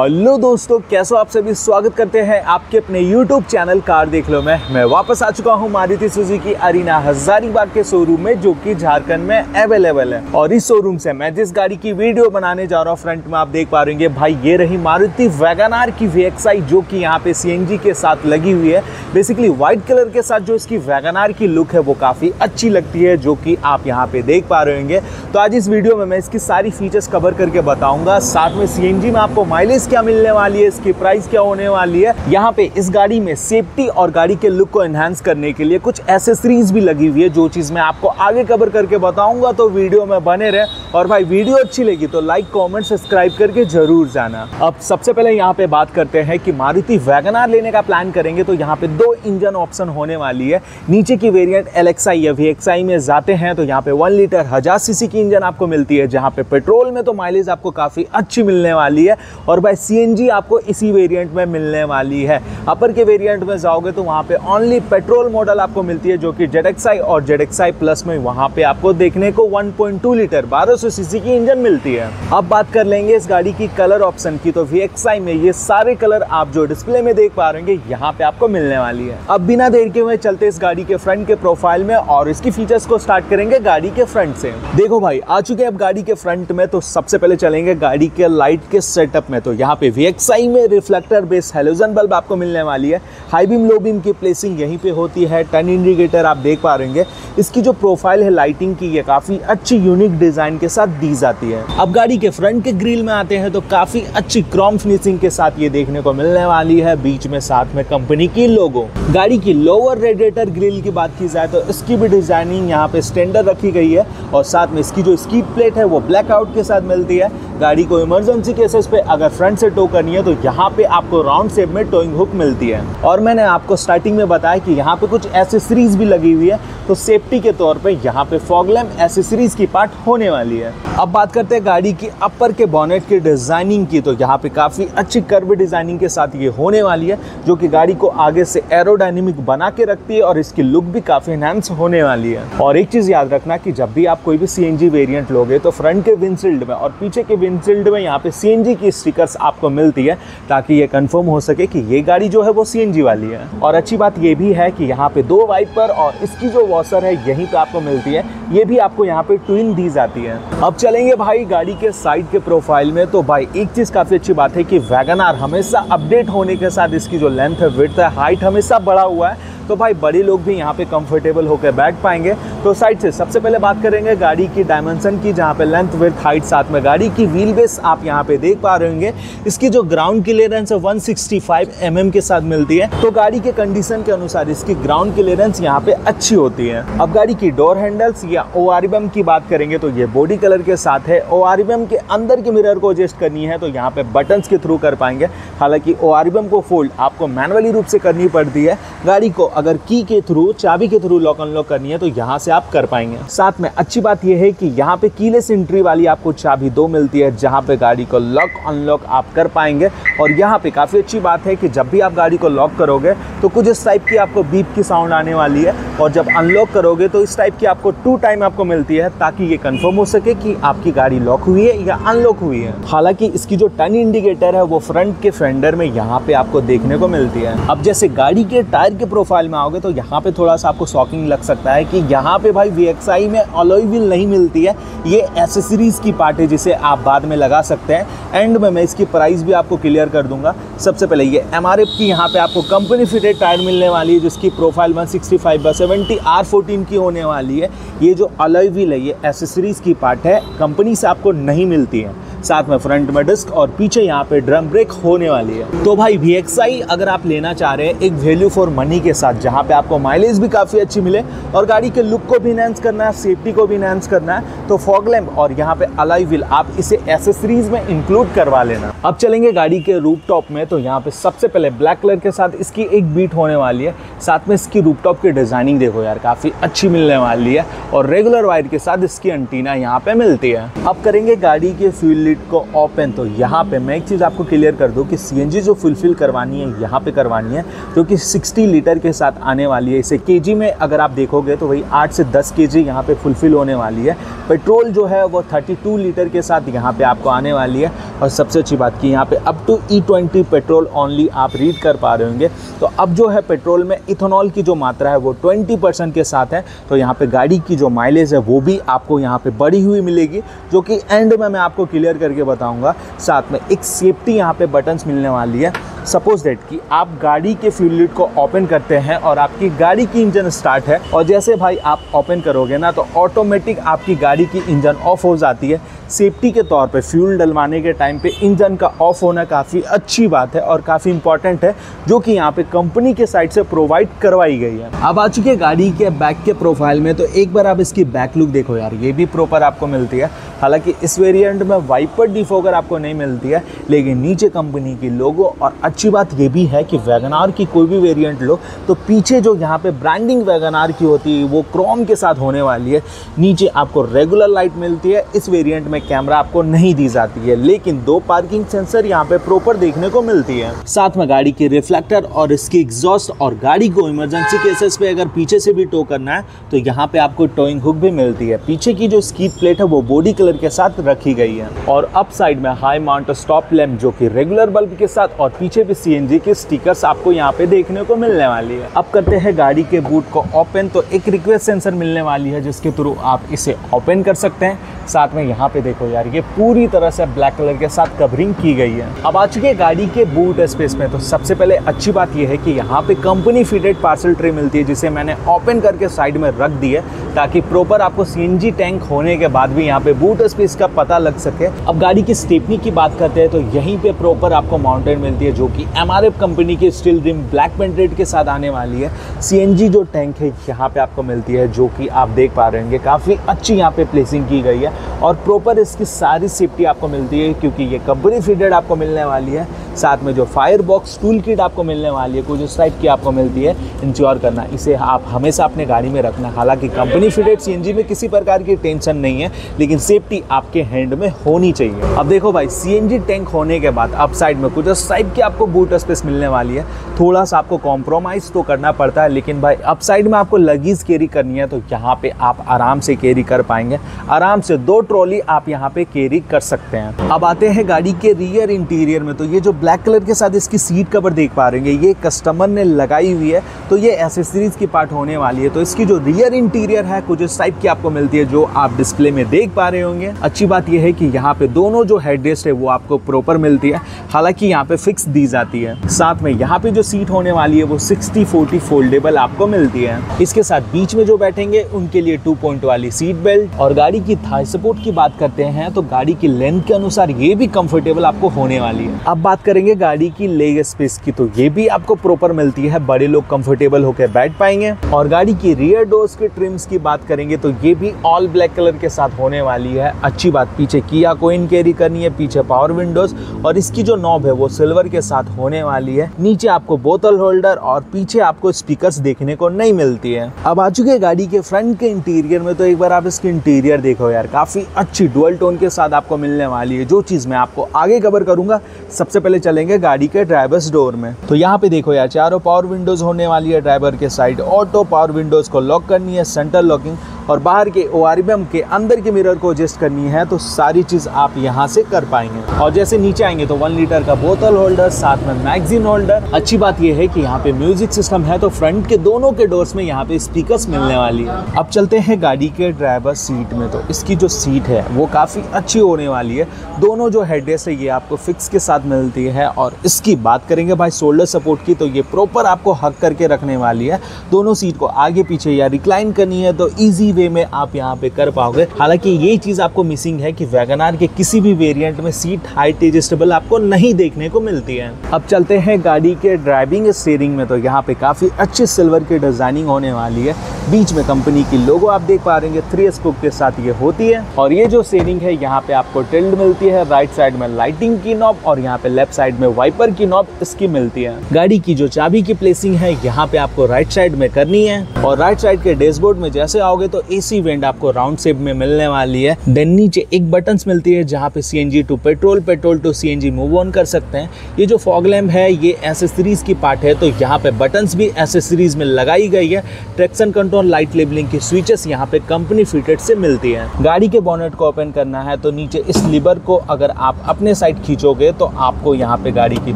Hello दोस्तों, कैसे हो आप सभी। स्वागत करते हैं आपके अपने YouTube चैनल कार देख लो। मैं वापस आ चुका हूं मारुति सुजुकी अरीना हजारीबाग के शोरूम में, जो कि झारखंड में अवेलेबल है। और इस शोरूम से मैं जिस गाड़ी की वीडियो बनाने जा रहा हूं, फ्रंट में आप देख पा रहे होंगे भाई, ये रही मारुति वैगन आर की Vxi, जो कि यहाँ पे CNG के साथ लगी हुई है। बेसिकली व्हाइट कलर के साथ जो इसकी वैगन आर की लुक है वो काफ़ी अच्छी लगती है, जो कि आप यहाँ पे देख पा रहे होंगे। तो आज इस वीडियो में मैं इसकी सारी फीचर्स कवर करके बताऊँगा, साथ में CNG में आपको माइलेज क्या मिलने वाली है, इसकी प्राइस क्या होने वाली है। यहाँ पे इस गाड़ी में सेफ्टी और गाड़ी के लुक को एनहांस करने के लिए कुछ एसेसरीज भी लगी हुई है, जो चीज मैं आपको आगे कवर करके बताऊंगा। तो वीडियो में बने रहें, और भाई वीडियो अच्छी लगी तो लाइक कमेंट सब्सक्राइब करके जरूर जाना। अब सबसे पहले यहाँ पे बात करते हैं कि मारुति वैगन आर लेने का प्लान करेंगे तो यहाँ पे दो इंजन ऑप्शन होने वाली है। नीचे की वेरियंट Lxi या Vxi में जाते हैं तो यहाँ पे 1 लीटर 1000 सीसी की इंजन आपको मिलती है, जहाँ पे पेट्रोल में तो माइलेज आपको काफी अच्छी मिलने वाली है। और CNG आपको इसी वेरिएंट में मिलने वाली है। अपर के वेरिएंट में जाओगे तो वहाँ पे ओनली पेट्रोल मॉडल आपको मिलती है, जो कि Zxi और Zxi प्लस में वहाँ पे आपको देखने को 1.2 लीटर 1200 सीसी की इंजन मिलती है। अब बात कर लेंगे इस गाड़ी की कलर ऑप्शन की, तो Vxi में ये सारे कलर आप जो डिस्प्ले में देख पा रहे होंगे यहाँ पे आपको मिलने वाली है। अब बिना देर के हुए चलते इस गाड़ी के फ्रंट के प्रोफाइल में और इसकी फीचर्स को स्टार्ट करेंगे गाड़ी के फ्रंट से। देखो भाई, आ चुके अब गाड़ी के फ्रंट में, तो सबसे पहले चलेंगे गाड़ी के लाइट के सेटअप में। तो यहाँ पे Vxi में रिफ्लेक्टर बेस हेलोजन बल्ब आपको मिलने वाली है। हाई बीम लो बीम की प्लेसिंग यहीं पे होती है। टर्न इंडिकेटर आप देख पा रहे होंगे। इसकी जो प्रोफाइल है लाइटिंग की, ये काफ़ी अच्छी यूनिक डिज़ाइन के साथ दी जाती है। अब गाड़ी के फ्रंट के ग्रिल में आते हैं तो काफ़ी अच्छी क्रोम फिनिशिंग के साथ ये देखने को मिलने वाली है। बीच में साथ में कंपनी की लोगो। गाड़ी की लोअर रेडिएटर ग्रिल की बात की जाए तो इसकी भी डिज़ाइनिंग यहाँ पे स्टैंडर्ड रखी गई है, और साथ में इसकी जो स्कीड प्लेट है वो ब्लैकआउट के साथ मिलती है। गाड़ी को इमरजेंसी केसेस पे अगर फ्रंट से टो करनी है तो यहाँ पे आपको राउंड शेप में टोइंग हुक मिलती है। और मैंने आपको स्टार्टिंग में बताया कि यहाँ पे कुछ एसेसरीज भी लगी हुई है, तो सेफ्टी के तौर पे यहाँ पे फॉग लैम्प एसेसरीज की पार्ट होने वाली है। अब बात करते हैं गाड़ी की अपर के बॉनेट की डिजाइनिंग की, तो यहाँ पे काफ़ी अच्छी कर्व डिजाइनिंग के साथ ये होने वाली है, जो कि गाड़ी को आगे से एरोडाइनमिक बना के रखती है और इसकी लुक भी काफ़ी एनहांस होने वाली है। और एक चीज़ याद रखना कि जब भी आप कोई भी CNG वेरियंट लोगे तो फ्रंट के विंडशील्ड में और पीछे के विंडशील्ड में यहाँ पे CNG की स्टिकर्स आपको मिलती है, ताकि ये कंफर्म हो सके कि ये गाड़ी जो है वो CNG वाली है। और अच्छी बात ये भी है कि यहाँ पे 2 वाइपर और इसकी जो वॉशर है यहीं पे आपको मिलती है, ये भी आपको यहाँ पे ट्विन दी जाती है। अब चलेंगे भाई गाड़ी के साइड के प्रोफाइल में, तो भाई एक चीज़ काफ़ी अच्छी बात है कि वैगन आर हमेशा अपडेट होने के साथ इसकी जो लेंथ है, विड्थ है, हाइट हमेशा बढ़ा हुआ है, तो भाई बड़े लोग भी यहाँ पे कंफर्टेबल होकर बैठ पाएंगे। तो साइड से सबसे पहले बात करेंगे गाड़ी की डायमेंशन की, जहाँ पे लेंथ विड्थ हाइट, साथ में गाड़ी की व्हील बेस आप यहाँ पे देख पा रहे होंगे। इसकी जो ग्राउंड क्लियरेंस है 165 mm के साथ मिलती है, तो गाड़ी के कंडीशन के अनुसार इसकी ग्राउंड क्लियरेंस यहाँ पे अच्छी होती है। अब गाड़ी की डोर हैंडल्स या ORBM की बात करेंगे तो ये बॉडी कलर के साथ है। ORBM के अंदर के मिरर को एडजस्ट करनी है तो यहाँ पे बटन्स के थ्रू कर पाएंगे। हालांकि ORBM को फोल्ड आपको मैनुअली रूप से करनी पड़ती है। गाड़ी को अगर की के थ्रू, चाबी के थ्रू लॉक अनलॉक करनी है तो यहाँ से आप कर पाएंगे। साथ में अच्छी बात यह है कि यहाँ पे कीलेस एंट्री वाली आपको चाबी 2 मिलती है, जहाँ पे गाड़ी को लॉक अनलॉक आप कर पाएंगे। और यहाँ पे काफ़ी अच्छी बात है कि जब भी आप गाड़ी को लॉक करोगे तो कुछ इस टाइप की आपको बीप की साउंड आने वाली है, और जब अनलॉक करोगे तो इस टाइप की आपको 2 टाइम आपको मिलती है, ताकि ये कंफर्म हो सके कि आपकी गाड़ी लॉक हुई है या अनलॉक हुई है। हालांकि इसकी जो टर्न इंडिकेटर है वो फ्रंट के फेंडर में यहाँ पे आपको देखने को मिलती है। अब जैसे गाड़ी के टायर के प्रोफाइल में आओगे तो यहाँ पे थोड़ा सा आपको शॉकिंग लग सकता है कि यहाँ पे भाई Vxi में अलॉय व्हील नहीं मिलती है, ये एसेसरीज की पार्ट है जिसे आप बाद में लगा सकते हैं। एंड में मैं इसकी प्राइस भी आपको क्लियर कर दूंगा। सबसे पहले ये MRF की यहाँ पे आपको कंपनी फिटेड टायर मिलने वाली है, जिसकी प्रोफाइल 165/70 R14 की होने वाली है। ये जो अलॉय व्हील है ये एसेसरीज की पार्ट है, कंपनी से आपको नहीं मिलती है। साथ में फ्रंट में डिस्क और पीछे यहाँ पे ड्रम ब्रेक होने वाली है। तो भाई Vxi अगर आप लेना चाह रहे हैं एक वैल्यू फॉर मनी के साथ, जहाँ पे आपको माइलेज भी काफ़ी अच्छी मिले और गाड़ी के लुक को भी एनहांस करना है, सेफ्टी को भी एनहांस करना है, तो फॉग लैम्प और यहाँ पे अलॉय व्हील आप इसे एसेसरीज में इंक्लूड करवा लेना। अब चलेंगे गाड़ी के रूफ टॉप में, तो यहाँ पे सबसे पहले ब्लैक कलर के साथ इसकी एक बीट होने वाली है। साथ में इसकी रूफ टॉप की डिजाइनिंग देखो यार, काफ़ी अच्छी मिलने वाली है, और रेगुलर वायर के साथ इसकी एंटीना यहाँ पे मिलती है। अब करेंगे गाड़ी के फ्यूल ग्रिड को ओपन। तो यहाँ पे मैं एक चीज़ आपको क्लियर कर दूँ कि सीएनजी जो फुलफिल करवानी है यहाँ पे करवानी है, जो कि 60 लीटर के साथ आने वाली है। इसे केजी में अगर आप देखोगे तो वही 8 से 10 केजी यहाँ पे फुलफिल होने वाली है। पेट्रोल जो है वो 32 लीटर के साथ यहाँ पे आपको आने वाली है। और सबसे अच्छी बात कि यहाँ पे up to E20 petrol only आप रीड कर पा रहे होंगे। तो अब जो है पेट्रोल में इथेनॉल की जो मात्रा है वो 20% के साथ है। तो यहाँ पे गाड़ी की जो माइलेज है वो भी आपको यहाँ पे बढ़ी हुई मिलेगी, जो कि एंड में मैं आपको क्लियर करके बताऊंगा। साथ में एक सेफ्टी यहाँ पे बटन्स मिलने वाली है। सपोज दैट कि आप गाड़ी के फ्यूल लिड को ओपन करते हैं और आपकी गाड़ी की इंजन स्टार्ट है, और जैसे भाई आप ओपन करोगे ना तो ऑटोमेटिक आपकी गाड़ी की इंजन ऑफ हो जाती है। सेफ्टी के तौर पे फ्यूल डलवाने के टाइम पे इंजन का ऑफ होना काफ़ी अच्छी बात है और काफ़ी इंपॉर्टेंट है, जो कि यहाँ पे कंपनी के साइड से प्रोवाइड करवाई गई है। अब आ चुकी है गाड़ी के बैक के प्रोफाइल में, तो एक बार आप इसकी बैक लुक देखो यार, ये भी प्रॉपर आपको मिलती है। हालांकि इस वेरिएंट में वाइपर डिफोगर आपको नहीं मिलती है, लेकिन नीचे कंपनी की लोगो। और अच्छी बात ये भी है कि वैगन आर की कोई भी वेरिएंट लो तो पीछे जो यहाँ पे ब्रांडिंग वैगन आर की होती है वो क्रोम के साथ होने वाली है। नीचे आपको रेगुलर लाइट मिलती है, इस वेरिएंट में कैमरा आपको नहीं दी जाती है, लेकिन 2 पार्किंग सेंसर यहाँ पे प्रॉपर देखने को मिलती है। साथ में गाड़ी के रिफ्लेक्टर और इसकी एग्जॉस्ट, और गाड़ी को इमरजेंसी केसेस पे अगर पीछे से भी टो करना है तो यहाँ पे आपको टोइंग हुक भी मिलती है। पीछे की जो स्कीड प्लेट है वो बॉडी कलर के साथ रखी गई है। और अप साइड में हाई माउंट स्टॉप लैम्प जो की रेगुलर बल्ब के साथ, और पीछे भी CNG के स्टिकर्स आपको यहाँ पे देखने को मिलने वाली है। अब करते हैं गाड़ी के बूट को ओपन, तो एक रिक्वेस्ट सेंसर मिलने वाली है जिसके थ्रू आप इसे ओपन कर सकते हैं। साथ में यहाँ पे देखो यार, ये पूरी तरह से ब्लैक कलर के साथ कवरिंग की गई है। अब आ चुकी है गाड़ी के बूट स्पेस में, तो सबसे पहले अच्छी बात यह है कि यहाँ पे कंपनी फिटेड पार्सल ट्रे मिलती है, जिसे मैंने ओपन करके साइड में रख दी है ताकि प्रॉपर आपको CNG टैंक होने के बाद भी यहाँ पे बूट स्पेस का पता लग सके। अब गाड़ी की स्टेपनी की बात करते हैं, तो यहीं पे प्रॉपर आपको माउंटेड मिलती है, जो कि MRF कंपनी की स्टील रिम ब्लैक पेंटेड के साथ आने वाली है। CNG जो टैंक है यहाँ पे आपको मिलती है, जो कि आप देख पा रहे होंगे काफ़ी अच्छी यहाँ पे प्लेसिंग की गई है। और प्रॉपर इसकी सारी सेफ्टी आपको मिलती है क्योंकि ये कंपनी फिटेड आपको मिलने वाली है। साथ में जो फायर बॉक्स टूल किट आपको मिलने वाली है कुछ इस टाइप की आपको मिलती है। इंश्योर करना, इसे आप हमेशा अपने गाड़ी में रखना। हालांकि कंपनी फिटेड CNG में किसी प्रकार की टेंशन नहीं है, लेकिन सेफ्टी आपके हैंड में होनी चाहिए। अब देखो भाई, CNG टैंक होने के बाद अप साइड में कुछ इस टाइप की आपको बूट स्पेस मिलने वाली है। थोड़ा सा आपको कॉम्प्रोमाइज़ तो करना पड़ता है, लेकिन भाई अप साइड में आपको लगेज कैरी करनी है तो यहाँ पर आप आराम से कैरी कर पाएंगे। आराम से 2 ट्रॉली आप यहाँ पर कैरी कर सकते हैं। अब आते हैं गाड़ी के रियर इंटीरियर में, तो ये जो ब्लैक कलर के साथ इसकी सीट कवर देख पा रहे हैं, ये कस्टमर ने लगाई हुई है, तो ये एसेसरीज की पार्ट होने वाली है। तो इसकी जो रियर इंटीरियर है कुछ इस टाइप की आपको मिलती है, जो आप डिस्प्ले में देख पा रहे होंगे। अच्छी बात यह है कि यहाँ पे दोनों जो हेडरेस्ट है वो आपको प्रॉपर मिलती है, हालांकि यहाँ पे फिक्स दी जाती है। साथ में यहाँ पे जो सीट होने वाली है वो 60/40 फोल्डेबल आपको मिलती है। इसके साथ बीच में जो बैठेंगे उनके लिए 2 पॉइंट वाली सीट बेल्ट। और गाड़ी की थाई सपोर्ट की बात करते हैं, तो गाड़ी की लेंथ के अनुसार ये भी कंफर्टेबल आपको होने वाली है। अब बात करेंगे गाड़ी की लेग स्पेस की, तो ये भी आपको प्रॉपर मिलती है, बड़े लोग कंफर्टेबल होकर बैठ पाएंगे। और गाड़ी की रियर डोर्स के ट्रिम्स की बात करेंगे तो ये भी ऑल ब्लैक कलर के साथ होने वाली है। अच्छी बात, पीछे किया कोइन कैरी करनी है, पीछे पावर विंडोज, और इसकी जो नॉब है वो सिल्वर के साथ होने वाली है। नीचे आपको बोतल होल्डर और पीछे आपको स्पीकर्स देखने को नहीं मिलती है। अब आ चुके गाड़ी के फ्रंट के इंटीरियर में, तो एक बार आप इसके इंटीरियर देखो यार, काफी अच्छी डुअल टोन के साथ आपको मिलने वाली है, जो चीज मैं आपको आगे कवर करूंगा। सबसे पहले चलेंगे गाड़ी के ड्राइवर्स डोर में, तो यहाँ पे देखो यार, चारों पावर विंडोज होने वाली है ड्राइवर के साइड। ऑटो पावर विंडोज को लॉक करनी है, सेंटर लॉकिंग, और बाहर के ORBM के अंदर के मिरर को एडजस्ट करनी है, तो सारी चीज़ आप यहाँ से कर पाएंगे। और जैसे नीचे आएंगे तो 1 लीटर का बोतल होल्डर, साथ में मैगजीन होल्डर। अच्छी बात यह है कि यहाँ पे म्यूजिक सिस्टम है, तो फ्रंट के दोनों के डोर्स में यहाँ पे स्पीकर्स मिलने वाली है। अब चलते हैं गाड़ी के ड्राइवर सीट में, तो इसकी जो सीट है वो काफ़ी अच्छी होने वाली है। दोनों जो हेडरेस्ट है ये आपको फिक्स के साथ मिलती है। और इसकी बात करेंगे भाई शोल्डर सपोर्ट की, तो ये प्रॉपर आपको हक करके रखने वाली है। दोनों सीट को आगे पीछे या रिक्लाइन करनी है तो ईजी वे में आप यहाँ पे कर पाओगे। हालांकि ये चीज़ आपको मिसिंग है कि वैगन आर के किसी भी वेरिएंट में सीट हाइट एडजस्टेबल आपको नहीं देखने को मिलती है। अब चलते हैं गाड़ी के ड्राइविंग स्टीयरिंग में, तो यहाँ पे काफ़ी अच्छी सिल्वर की डिजाइनिंग होने वाली है। बीच में कंपनी की लोगो आप देख पा रहे हैं, 3 स्कूप के साथ ये होती है। और ये जो स्टीयरिंग है यहाँ पे आपको टिल्ड मिलती है, राइट साइड में लाइटिंग की नॉब और यहाँ पे लेफ्ट साइड में वाइपर की नॉब इसकी मिलती है। गाड़ी की जो चाबी की प्लेसिंग है यहाँ पे आपको राइट साइड में करनी है। और राइट साइड के डैशबोर्ड में जैसे आओगे तो एसी वेंट आपको राउंड शेप में मिलने वाली है। देन नीचे एक बटन्स मिलती है जहाँ पे CNG to petrol, petrol to CNG move on कर सकते हैं। ये जो फॉग लैम्प है ये एसेसरीज की पार्ट है, तो यहाँ पे बटन्स भी एसेसरीज में लगाई गई है। ट्रैक्शन कंट्रोल लाइट लेबलिंग की स्विचेस यहाँ पे कंपनी फिटेड से मिलती है। गाड़ी के बोनेट को ओपन करना है तो नीचे इस लीवर को अगर आप अपने साइड खींचोगे तो आपको यहाँ पे गाड़ी की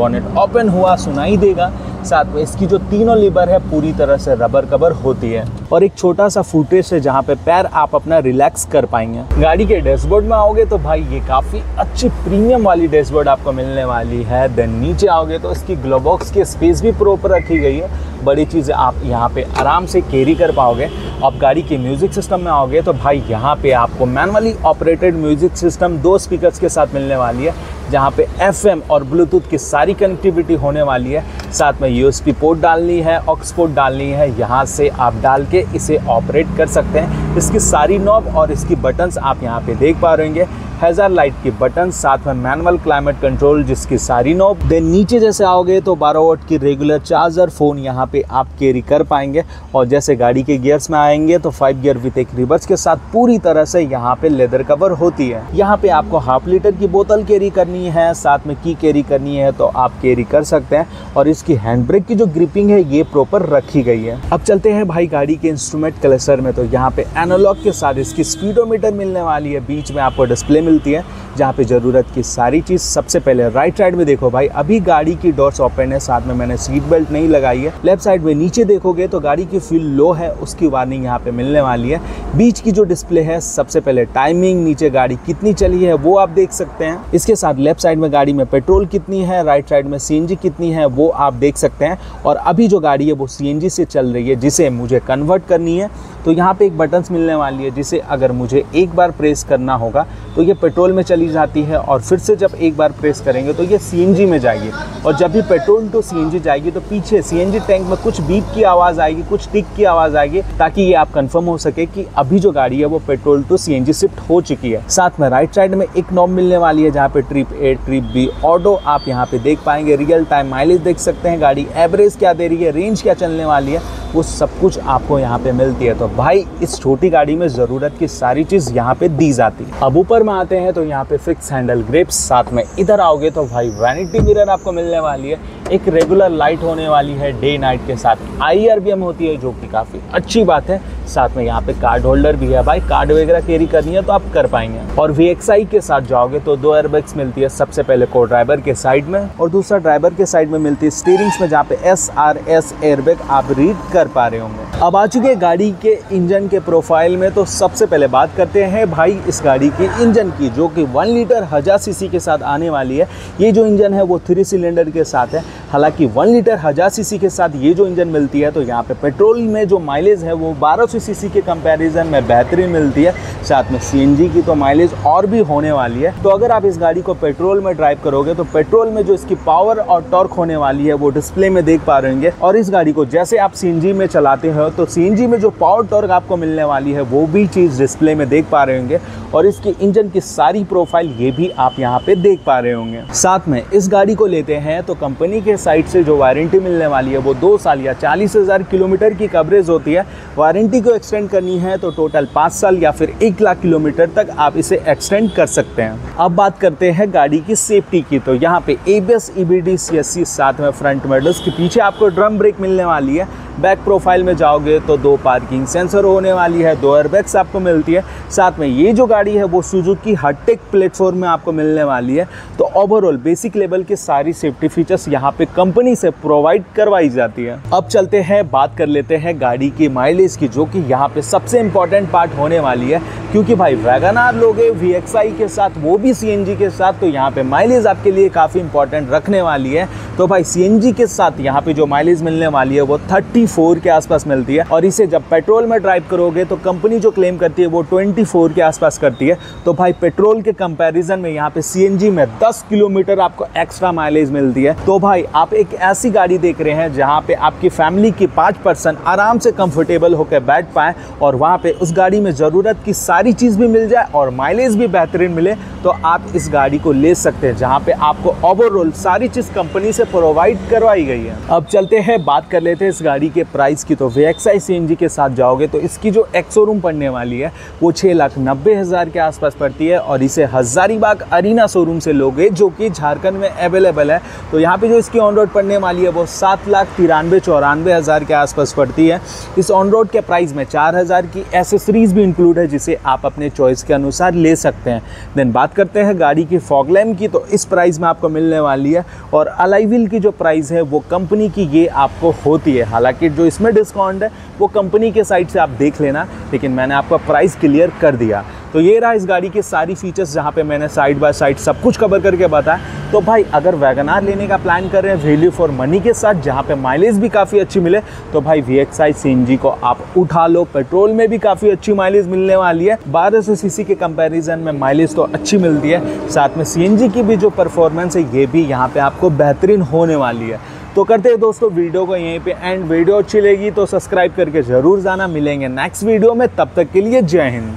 बोनेट ओपन हुआ सुनाई देगा। साथ में इसकी जो तीनों लीवर है पूरी तरह से रबर कवर होती है और एक छोटा सा फुटरेस्ट है जहाँ पे पैर आप अपना रिलैक्स कर पाएंगे। गाड़ी के डैशबोर्ड में आओगे तो भाई ये काफ़ी अच्छी प्रीमियम वाली डैशबोर्ड आपको मिलने वाली है। देन नीचे आओगे तो इसकी ग्लोबॉक्स की स्पेस भी प्रॉपर रखी गई है, बड़ी चीज़ें आप यहाँ पे आराम से कैरी कर पाओगे। आप गाड़ी के म्यूज़िक सिस्टम में आओगे तो भाई यहाँ पे आपको manually operated music system 2 speakers के साथ मिलने वाली है, जहाँ पे FM और ब्लूटूथ की सारी कनेक्टिविटी होने वाली है। साथ में USB पोर्ट डालनी है, ऑक्स पोर्ट डालनी है, यहाँ से आप डाल के इसे ऑपरेट कर सकते हैं। इसकी सारी नॉब और इसकी बटन्स आप यहाँ पे देख पा रहे हैं, हैज़र लाइट के बटन, साथ में मैनुअल क्लाइमेट कंट्रोल जिसकी सारी नॉब। देन नीचे जैसे आओगे तो 12 वोल्ट की रेगुलर चार्जर, फ़ोन यहाँ पे आप कैरी कर पाएंगे। और जैसे गाड़ी के गियर्स में आएंगे तो 5 गियर विथ एक रिवर्स के साथ पूरी तरह से यहाँ पे लेदर कवर होती है। यहाँ पे आपको हाफ लीटर की बोतल कैरी करनी है, साथ में की कैरी करनी है तो आप कैरी कर सकते हैं। और इसकी हैंड ब्रेक की जो ग्रिपिंग है ये प्रॉपर रखी गई है। अब चलते हैं भाई गाड़ी के इंस्ट्रूमेंट क्लस्टर में, तो यहाँ पे एनालॉग के साथ इसकी स्पीडोमीटर मिलने वाली है। बीच में आपको डिस्प्ले मिलती है जहाँ पे जरूरत की सारी चीज़। सबसे पहले राइट साइड में देखो भाई, अभी गाड़ी की डोर्स ओपन है, साथ में मैंने सीट बेल्ट नहीं लगाई है। लेफ्ट साइड में नीचे देखोगे तो गाड़ी की फ्यूल लो है, उसकी वार्निंग यहाँ पे मिलने वाली है। बीच की जो डिस्प्ले है, सबसे पहले टाइमिंग, नीचे गाड़ी कितनी चली है वो आप देख सकते हैं। इसके साथ लेफ्ट साइड में गाड़ी में पेट्रोल कितनी है, राइट साइड में CNG कितनी है वो आप देख सकते हैं। और अभी जो गाड़ी है वो CNG से चल रही है, जिसे मुझे कन्वर्ट करनी है। तो यहाँ पे एक बटन्स मिलने वाली है जिसे अगर मुझे एक बार प्रेस करना होगा तो ये पेट्रोल में चली जाती है, और फिर से जब एक बार प्रेस करेंगे तो ये CNG में जाएगी। और जब भी पेट्रोल टू CNG जाएगी तो पीछे CNG टैंक में कुछ बीप की आवाज़ आएगी, कुछ टिक की आवाज़ आएगी, ताकि ये आप कंफर्म हो सके कि अभी जो गाड़ी है वो पेट्रोल टू CNG शिफ्ट हो चुकी है। साथ में राइट साइड में एक नॉब मिलने वाली है जहाँ पर trip A, trip B auto आप यहाँ पर देख पाएंगे। रियल टाइम माइलेज देख सकते हैं, गाड़ी एवरेज क्या दे रही है, रेंज क्या चलने वाली है, वो सब कुछ आपको यहाँ पे मिलती है। तो भाई इस छोटी गाड़ी में ज़रूरत की सारी चीज़ यहाँ पे दी जाती है। अब ऊपर में आते हैं तो यहाँ पे फिक्स हैंडल ग्रिप्स, साथ में इधर आओगे तो भाई वैनिटी मिरर आपको मिलने वाली है। एक रेगुलर लाइट होने वाली है, डे नाइट के साथ IRBM होती है जो कि काफ़ी अच्छी बात है। साथ में यहाँ पे कार्ड होल्डर भी है, भाई कार्ड वगैरह कैरी करनी है तो आप कर पाएंगे। और VXI के साथ जाओगे तो 2 एयरबैग्स मिलती है, सबसे पहले को ड्राइवर के साइड में और दूसरा ड्राइवर के साइड में मिलती है स्टीयरिंग्स में, जहाँ पे SRS एयरबैग आप रीड कर पा रहे होंगे। अब आ चुके गाड़ी के इंजन के प्रोफाइल में, तो सबसे पहले बात करते हैं भाई इस गाड़ी के इंजन की, जो कि 1 लीटर 1000 सीसी के साथ आने वाली है। ये जो इंजन है वो 3 सिलेंडर के साथ है। हालांकि 1 लीटर 1000 सीसी के साथ ये जो इंजन मिलती है तो यहाँ पे पेट्रोल में जो माइलेज है वो 1200 सीसी के कंपैरिजन में बेहतरीन मिलती है। साथ में CNG की तो माइलेज और भी होने वाली है। तो अगर आप इस गाड़ी को पेट्रोल में ड्राइव करोगे तो पेट्रोल में जो इसकी पावर और टॉर्क होने वाली है वो डिस्प्ले में देख पा रहे होंगे। और इस गाड़ी को जैसे आप CNG में चलाते हो तो CNG में जो पावर टॉर्क आपको मिलने वाली है वो भी चीज़ डिस्प्ले में देख पा रहे होंगे। और इसके इंजन की सारी प्रोफाइल ये भी आप यहाँ पे देख पा रहे होंगे। साथ में इस गाड़ी को लेते हैं तो कंपनी के साइड से जो वारंटी मिलने वाली है वो 2 साल या 40,000 किलोमीटर की कवरेज होती है। वारंटी को एक्सटेंड करनी है तो टोटल 5 साल या फिर 1 लाख किलोमीटर तक आप इसे एक्सटेंड कर सकते हैं। अब बात करते हैं गाड़ी की सेफ्टी की, तो यहाँ पे ABS EBD CSC, साथ में फ्रंट मिरर्स के पीछे आपको ड्रम ब्रेक मिलने वाली है। बैक प्रोफाइल में जाओगे तो 2 पार्किंग सेंसर होने वाली है, 2 एयरबैग्स आपको मिलती है। साथ में ये जो गाड़ी है वो सुजुकी हटेक प्लेटफॉर्म में आपको मिलने वाली है। तो ओवरऑल बेसिक लेवल के सारी सेफ्टी फीचर्स यहाँ पे कंपनी से प्रोवाइड करवाई जाती है। अब चलते हैं, बात कर लेते हैं गाड़ी की माइलेज की, जो कि यहाँ पे सबसे इंपॉर्टेंट पार्ट होने वाली है, क्योंकि भाई वैगन आर लोगे VXI के साथ, वो भी CNG के साथ, तो यहाँ पे माइलेज आपके लिए काफ़ी इंपॉर्टेंट रखने वाली है। तो भाई CNG के साथ यहाँ पे जो माइलेज मिलने वाली है वो 34 के आसपास मिलती है, और इसे जब पेट्रोल में ड्राइव करोगे तो कंपनी जो क्लेम करती है वो 24 के आसपास करती है। तो भाई पेट्रोल के कंपैरिजन में यहाँ पे CNG में 10 किलोमीटर आपको एक्स्ट्रा माइलेज मिलती है। तो भाई आप एक ऐसी गाड़ी देख रहे हैं जहाँ पे आपकी फैमिली की 5 पर्सन आराम से कंफर्टेबल होकर बैठ पाएँ, और वहाँ पर उस गाड़ी में ज़रूरत की सारी चीज़ भी मिल जाए और माइलेज भी बेहतरीन मिले तो आप इस गाड़ी को ले सकते हैं, जहाँ पे आपको ओवरऑल सारी चीज़ कंपनी से प्रोवाइड करवाई गई है। अब चलते हैं, बात कर लेते हैं इस गाड़ी के प्राइस की। तो Vxi CNG के साथ जाओगे तो इसकी जो एक्सोरूम पड़ने वाली है वो 6,90,000 के आसपास पड़ती है और इसे हज़ारीबाग अरीना शोरूम से लोगे जो कि झारखंड में अवेलेबल है। तो यहाँ पे जो इसकी ऑन रोड पड़ने वाली है वो 7,93,94,000 के आसपास पड़ती है। इस ऑन रोड के प्राइस में 4,000 की एसेसरीज भी इंक्लूड है जिसे आप अपने चॉइस के अनुसार ले सकते हैं। देन बात करते हैं गाड़ी की फॉग लैम्प की, तो इस प्राइस में आपको मिलने वाली है और अलाई व्हील की जो प्राइस है वो कंपनी की ये आपको होती है। हालांकि जो इसमें डिस्काउंट है वो कंपनी के साइड से आप देख लेना, लेकिन मैंने आपका प्राइस क्लियर कर दिया। तो ये रहा इस गाड़ी के सारी फीचर्स जहाँ पे मैंने साइड बाय साइड सब कुछ कवर करके बताया। तो भाई अगर वैगन आर लेने का प्लान कर रहे हैं वैल्यू फॉर मनी के साथ जहाँ पे माइलेज भी काफ़ी अच्छी मिले तो भाई Vxi CNG को आप उठा लो। पेट्रोल में भी काफ़ी अच्छी माइलेज मिलने वाली है, 1200 सीसी के कंपैरिजन में माइलेज तो अच्छी मिलती है, साथ में CNG की भी जो परफॉर्मेंस है ये भी यहाँ पर आपको बेहतरीन होने वाली है। तो करते हैं दोस्तों वीडियो को यहीं पे एंड। वीडियो अच्छी लगी तो सब्सक्राइब करके ज़रूर जाना। मिलेंगे नेक्स्ट वीडियो में, तब तक के लिए जय हिंद।